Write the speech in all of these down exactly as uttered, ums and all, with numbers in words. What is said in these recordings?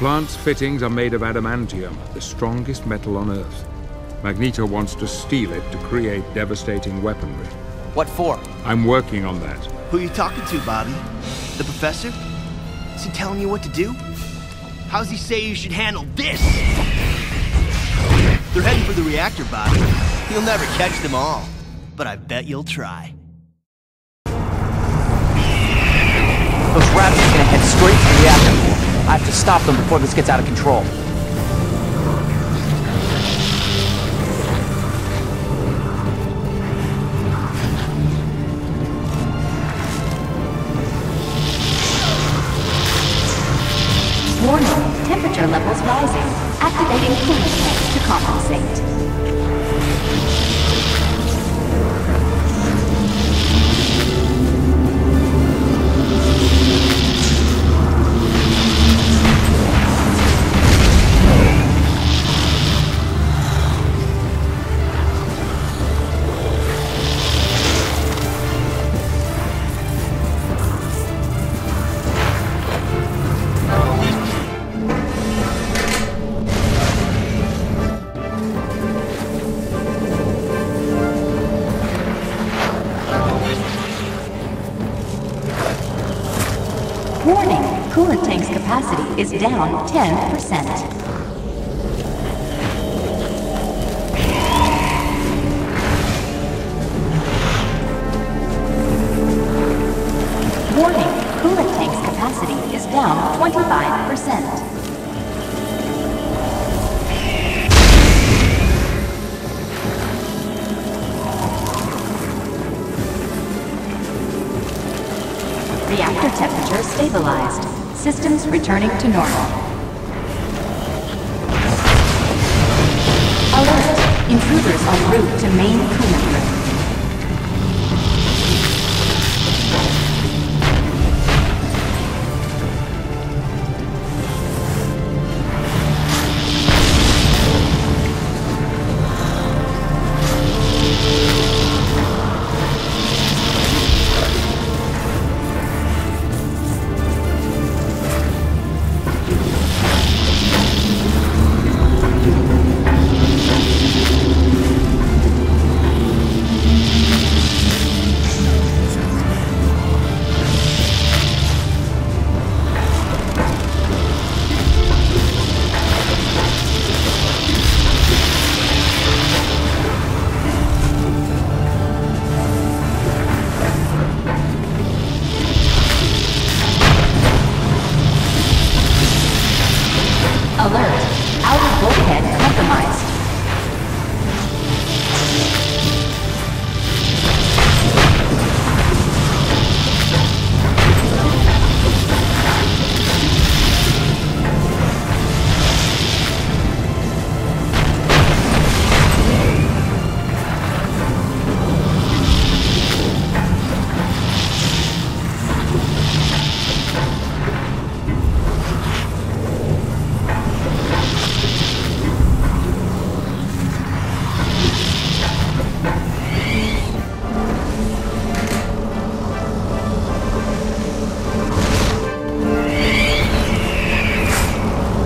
plant's fittings are made of adamantium, the strongest metal on Earth. Magneto wants to steal it to create devastating weaponry. What for? I'm working on that. Who are you talking to, Bobby? The professor? Is he telling you what to do? How's he say you should handle this? They're heading for the reactor, Bobby. You'll never catch them all, but I bet you'll try. Those raptors are gonna head straight to the reactor core. I have to stop them before this gets out of control. Warning, temperature levels rising. Activating cooling tanks to compensate. Warning, coolant tank's capacity is down ten percent. Warning, coolant tank's capacity is down twenty-five percent. Reactor temperature stabilized. Systems returning to normal. Alert! Intruders en route to main coolant room. Alert! Outer bulkhead compromised.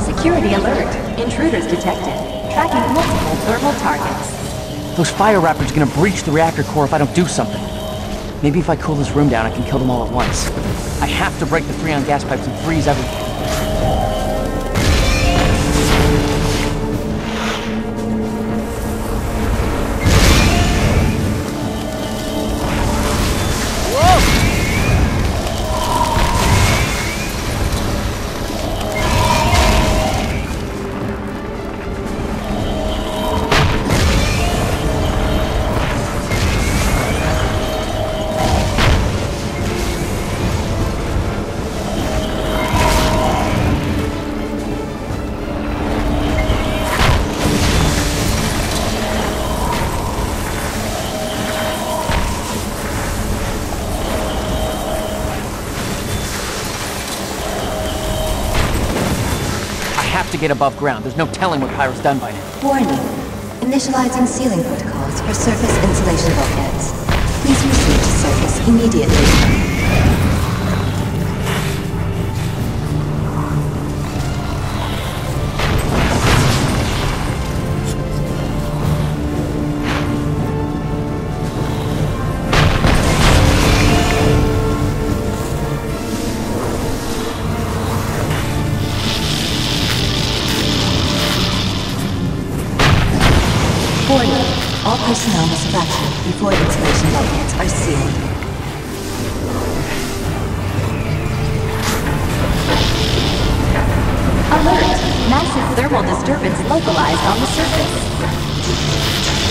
Security alert. Intruders detected. Tracking multiple thermal targets. Those fire raptors are gonna breach the reactor core if I don't do something. Maybe if I cool this room down, I can kill them all at once. I have to break the freon gas pipes and freeze everything. Have to get above ground. There's no telling what Pyro's done by now. Warning. Initializing sealing protocols for surface insulation bulkheads. Please proceed to surface immediately. All personnel must evacuate before the installation bulkheads are sealed. Alert! Massive thermal disturbance localized on the surface.